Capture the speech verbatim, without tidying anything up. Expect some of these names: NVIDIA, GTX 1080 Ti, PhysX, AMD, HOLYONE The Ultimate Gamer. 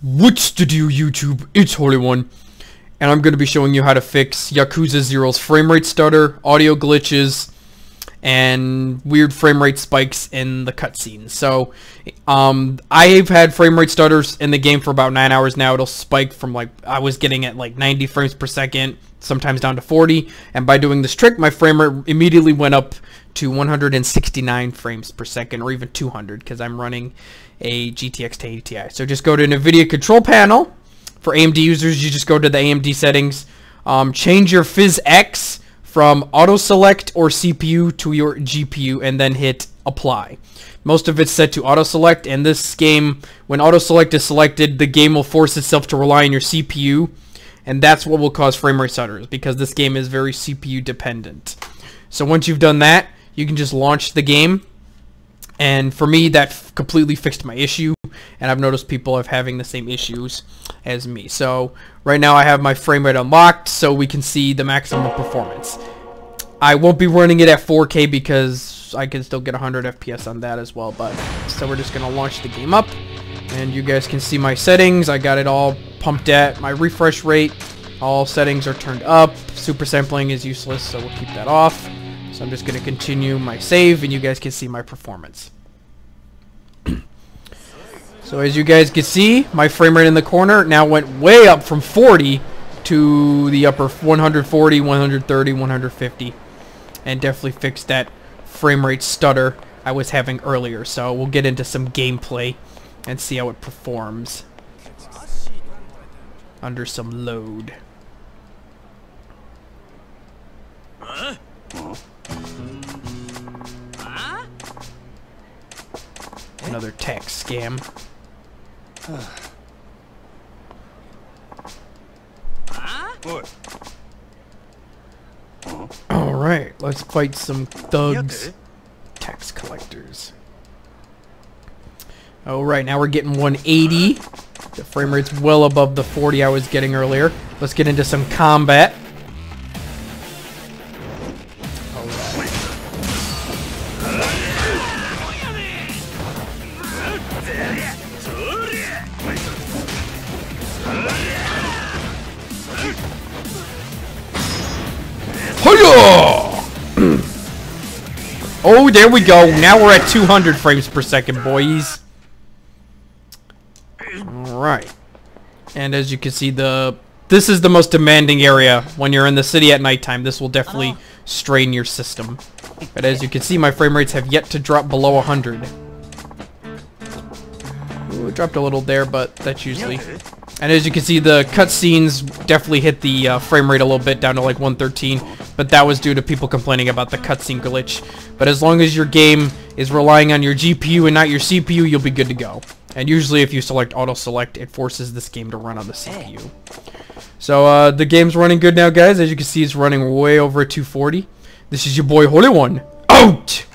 What's to do, YouTube? It's Holy One, and I'm going to be showing you how to fix Yakuza Zero's framerate stutter, audio glitches, and weird framerate spikes in the cutscenes. So, um, I've had framerate stutters in the game for about nine hours now. It'll spike from, like, I was getting at like ninety frames per second, sometimes down to forty, and by doing this trick, my framerate immediately went up to one hundred sixty-nine frames per second, or even two hundred, because I'm running a G T X ten eighty Ti. So just go to NVIDIA control panel. For A M D users, you just go to the A M D settings, um, change your PhysX from auto select or C P U to your G P U, and then hit apply. Most of it's set to auto select, and this game, when auto select is selected, the game will force itself to rely on your C P U, and that's what will cause framerate stutters, because this game is very C P U dependent. So once you've done that, you can just launch the game, and for me, that completely fixed my issue, and I've noticed people are having the same issues as me. So right now I have my frame rate unlocked, so we can see the maximum performance. I won't be running it at four K because I can still get one hundred F P S on that as well, but so we're just gonna launch the game up, and you guys can see my settings. I got it all pumped at my refresh rate. All settings are turned up. Super sampling is useless, so we'll keep that off. So I'm just going to continue my save, and you guys can see my performance. So as you guys can see, my frame rate in the corner now went way up from forty to the upper one hundred forty, one hundred thirty, one hundred fifty, and definitely fixed that frame rate stutter I was having earlier. So we'll get into some gameplay and see how it performs under some load. Huh? Another tax scam. Alright, let's fight some thugs. Tax collectors. Alright, now we're getting one eighty. The frame rate's well above the forty I was getting earlier. Let's get into some combat. Oh, there we go. Now we're at two hundred frames per second, boys. Alright. And as you can see, the this is the most demanding area. When you're in the city at nighttime, this will definitely strain your system. But as you can see, my frame rates have yet to drop below one hundred. Ooh, it dropped a little there, but that's usually... And as you can see, the cutscenes definitely hit the uh, frame rate a little bit, down to like one thirteen, but that was due to people complaining about the cutscene glitch. But as long as your game is relying on your G P U and not your C P U, you'll be good to go. And usually if you select auto-select, it forces this game to run on the C P U. So uh, the game's running good now, guys. As you can see, it's running way over two forty. This is your boy Holy One, out!